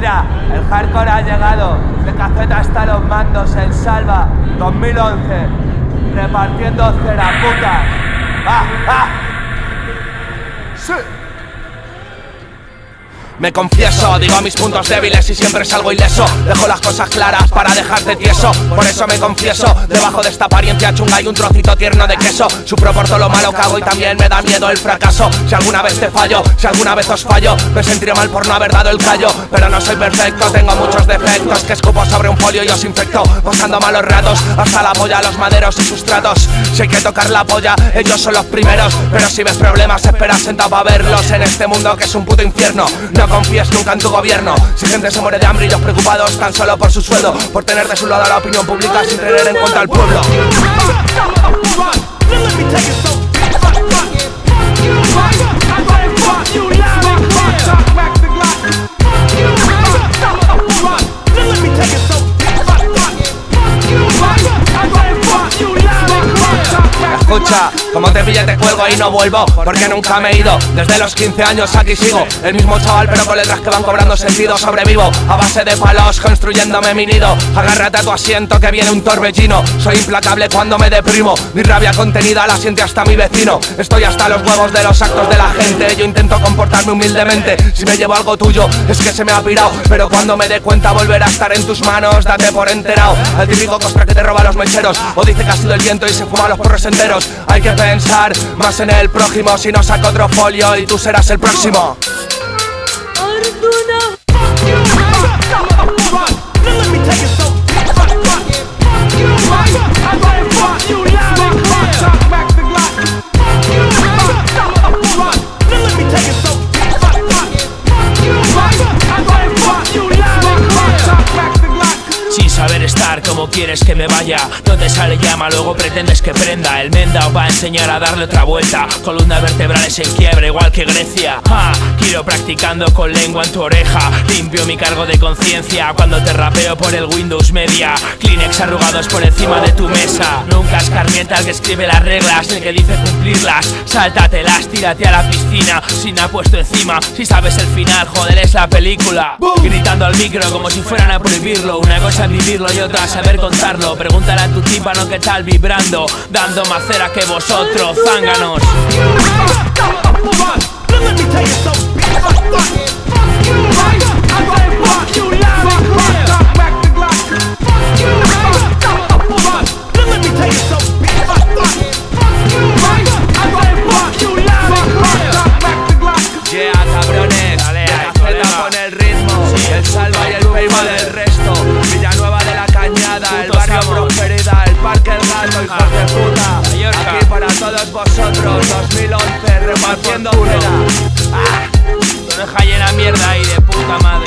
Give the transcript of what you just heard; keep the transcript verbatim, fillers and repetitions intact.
Mira, el hardcore ha llegado, de cafeta hasta los mandos, El Salva, dos mil once, repartiendo ceraputas. ¡Ah, ah! ¡Sí! Me confieso, digo mis puntos débiles y siempre salgo ileso. Dejo las cosas claras para dejarte tieso. Por eso me confieso, debajo de esta apariencia chunga hay un trocito tierno de queso. Suproporto lo malo que hago y también me da miedo el fracaso. Si alguna vez te fallo, si alguna vez os fallo, me sentiré mal por no haber dado el callo. Pero no soy perfecto, tengo muchos defectos, que escupo sobre un folio y os infecto, pasando malos ratos, hasta la polla a los maderos y sustratos. Si hay que tocar la polla, ellos son los primeros, pero si ves problemas, espera sentado para verlos. En este mundo que es un puto infierno, no confíes nunca en tu gobierno. Si gente se muere de hambre y los preocupados tan solo por su sueldo, por tener de su lado la opinión pública sin tener en cuenta al pueblo. Escucha, como te pille te cuelgo y no vuelvo, porque nunca me he ido. Desde los quince años aquí sigo, el mismo chaval pero con letras que van cobrando sentido. Sobrevivo a base de palos construyéndome mi nido. Agárrate a tu asiento que viene un torbellino. Soy implacable cuando me deprimo, mi rabia contenida la siente hasta mi vecino. Estoy hasta los huevos de los actos de la gente, yo intento comportarme humildemente. Si me llevo algo tuyo es que se me ha pirado, pero cuando me dé cuenta volverá a estar en tus manos. Date por enterado, el típico costra que te roba los mecheros, o dice que ha sido el viento y se fuma los porros enteros. Hay que pensar más en el prójimo, si no saco otro folio y tú serás el próximo. ¿Cómo quieres que me vaya? No te sale llama, luego pretendes que prenda. El Mendao va a enseñar a darle otra vuelta. Columnas vertebrales en quiebra, igual que Grecia. Ah, quiero practicando con lengua en tu oreja. Limpio mi cargo de conciencia cuando te rapeo por el Windows Media. Kleenex arrugados por encima de tu mesa. Nunca escarmienta al que escribe las reglas, el que dice cumplirlas. Sáltatelas, tírate a la piscina, sin apuesto encima. Si sabes el final, joder, es la película. Gritando al micro como si fueran a prohibirlo. Una cosa es vivirlo y otra es saber contarlo. Pregúntale a tu tímpano que tal vibrando, dando más cera que vosotros, zánganos. Yeah, cabrones, dale, la Z con el ritmo, sí. El Salva y el primo del resto. Villanueva de la Cañada, el barrio Prosperidad, el Parque El Gato, hijos de puta. Mallorca. Aquí para todos vosotros, dos mil once, repartiendo cera. Ah, no deja llena mierda ahí de puta madre.